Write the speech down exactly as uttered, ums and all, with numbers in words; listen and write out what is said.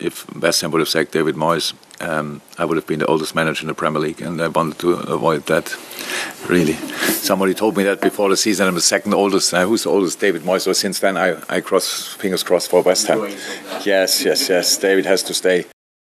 if West Ham would have sacked David Moyes, um, I would have been the oldest manager in the Premier League, and I wanted to avoid that, really. Somebody told me that before the season, I'm the second oldest. Now, who's the oldest? David Moyes. So since then, I, I cross, fingers crossed for West Ham. Yes, yes, yes. David has to stay.